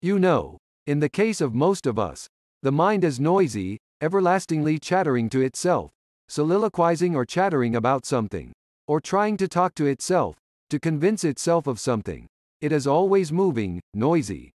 You know, in the case of most of us, the mind is noisy, everlastingly chattering to itself, soliloquizing or chattering about something, or trying to talk to itself, to convince itself of something. It is always moving, noisy.